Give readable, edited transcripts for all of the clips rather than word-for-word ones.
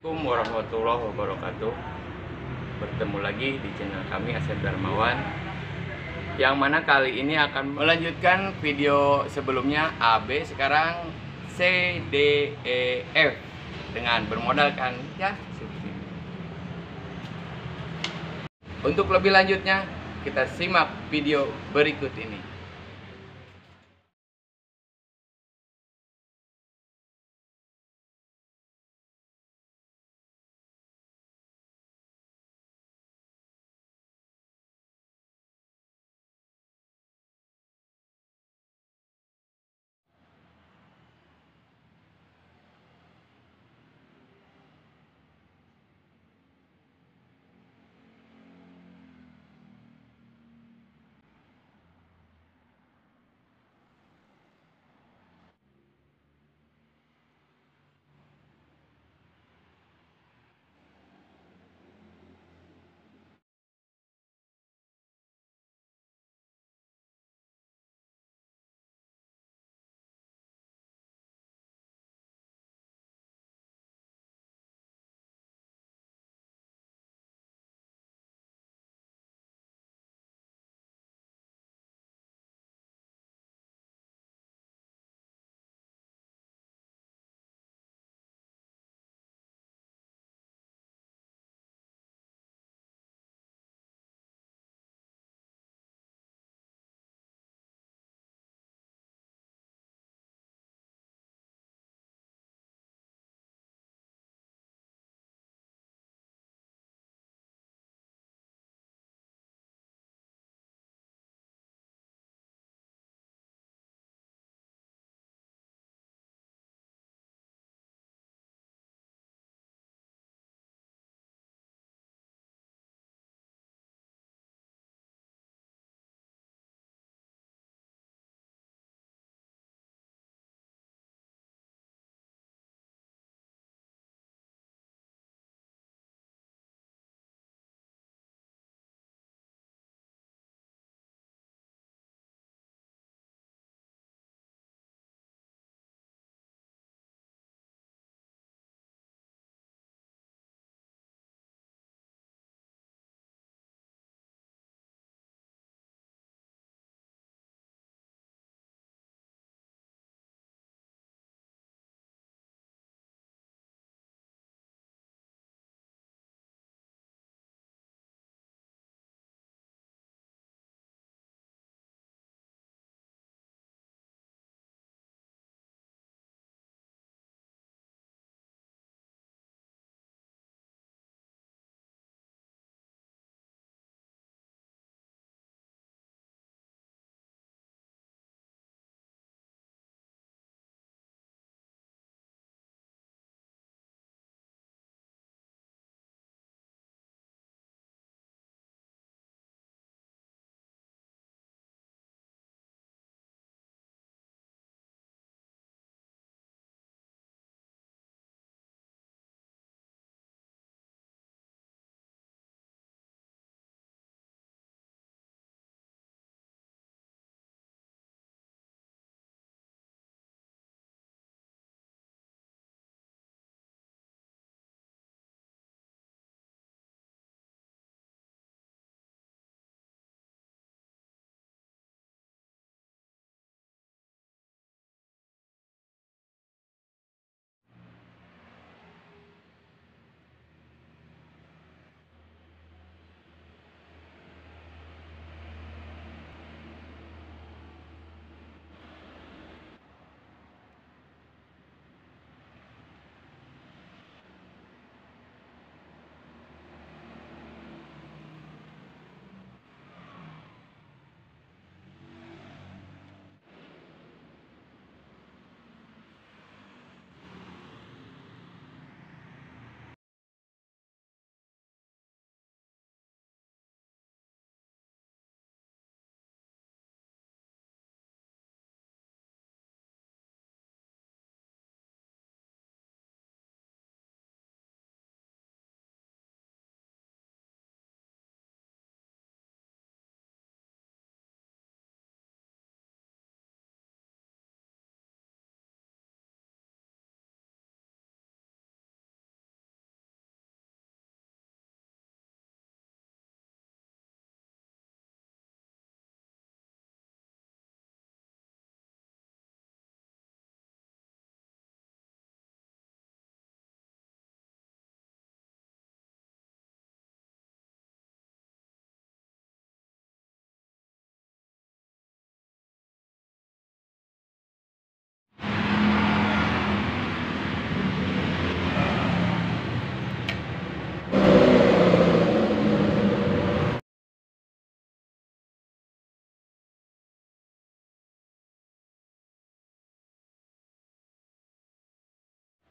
Assalamualaikum warahmatullahi wabarakatuh. Bertemu lagi di channel kami Asep Darmawan, yang mana kali ini akan melanjutkan video sebelumnya AB, sekarang CDEF dengan bermodalkan ya. Untuk lebih lanjutnya kita simak video berikut ini.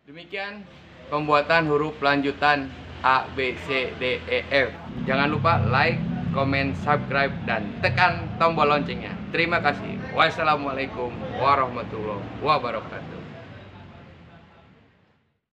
Demikian pembuatan huruf lanjutan A, B, C, D, E, F. Jangan lupa like, komen, subscribe, dan tekan tombol loncengnya. Terima kasih. Wassalamualaikum warahmatullahi wabarakatuh.